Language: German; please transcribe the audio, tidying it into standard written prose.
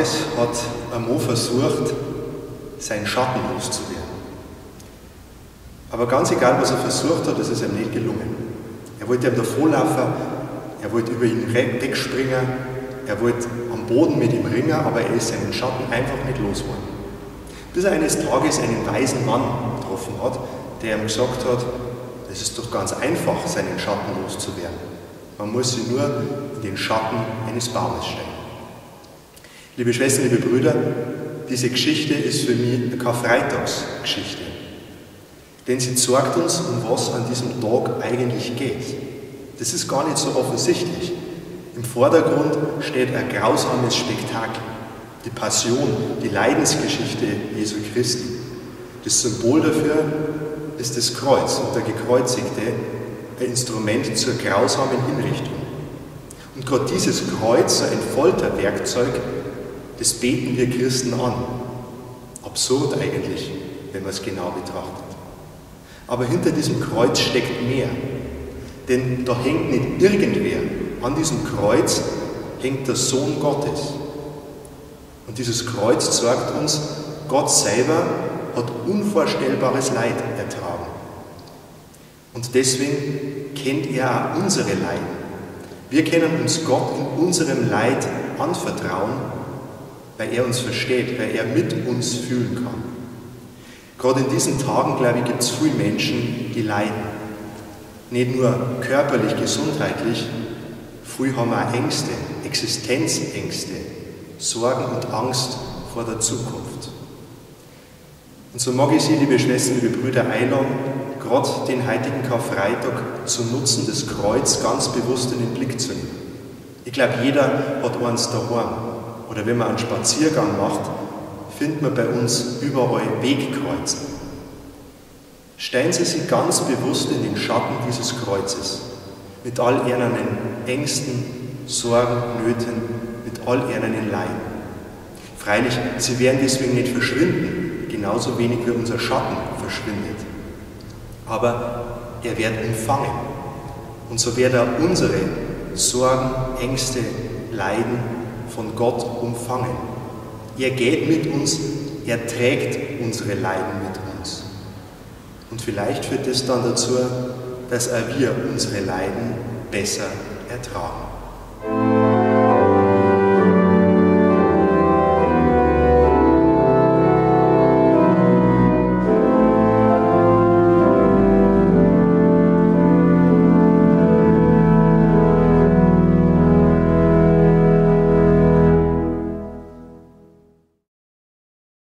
Tages hat ein Mann versucht, seinen Schatten loszuwerden. Aber ganz egal, was er versucht hat, es ist ihm nicht gelungen. Er wollte ihm davonlaufen, er wollte über ihn wegspringen, er wollte am Boden mit ihm ringen, aber er ist seinen Schatten einfach nicht los worden. Bis er eines Tages einen weisen Mann getroffen hat, der ihm gesagt hat, es ist doch ganz einfach, seinen Schatten loszuwerden. Man muss sich nur in den Schatten eines Baumes stellen. Liebe Schwestern, liebe Brüder, diese Geschichte ist für mich eine Karfreitagsgeschichte. Denn sie zeigt uns, um was an diesem Tag eigentlich geht. Das ist gar nicht so offensichtlich. Im Vordergrund steht ein grausames Spektakel. Die Passion, die Leidensgeschichte Jesu Christi. Das Symbol dafür ist das Kreuz und der Gekreuzigte, ein Instrument zur grausamen Hinrichtung. Und gerade dieses Kreuz, so ein Folterwerkzeug, das beten wir Christen an. Absurd eigentlich, wenn man es genau betrachtet. Aber hinter diesem Kreuz steckt mehr. Denn da hängt nicht irgendwer. An diesem Kreuz hängt der Sohn Gottes. Und dieses Kreuz zeigt uns, Gott selber hat unvorstellbares Leid ertragen. Und deswegen kennt er auch unsere Leiden. Wir können uns Gott in unserem Leid anvertrauen, weil er uns versteht, weil er mit uns fühlen kann. Gerade in diesen Tagen, glaube ich, gibt es viele Menschen, die leiden. Nicht nur körperlich, gesundheitlich, viele haben auch Ängste, Existenzängste, Sorgen und Angst vor der Zukunft. Und so mag ich Sie, liebe Schwestern, liebe Brüder, einladen, gerade den heutigen Karfreitag zum Nutzen des Kreuz ganz bewusst in den Blick zu nehmen. Ich glaube, jeder hat eins daheim. Oder wenn man einen Spaziergang macht, findet man bei uns überall Wegkreuze. Stellen Sie sich ganz bewusst in den Schatten dieses Kreuzes, mit all ihren Ängsten, Sorgen, Nöten, mit all ihren Leiden. Freilich, sie werden deswegen nicht verschwinden, genauso wenig wie unser Schatten verschwindet. Aber er wird empfangen. Und so wird er unsere Sorgen, Ängste, Leiden von Gott umfangen. Er geht mit uns, er trägt unsere Leiden mit uns. Und vielleicht führt das dann dazu, dass auch wir unsere Leiden besser ertragen.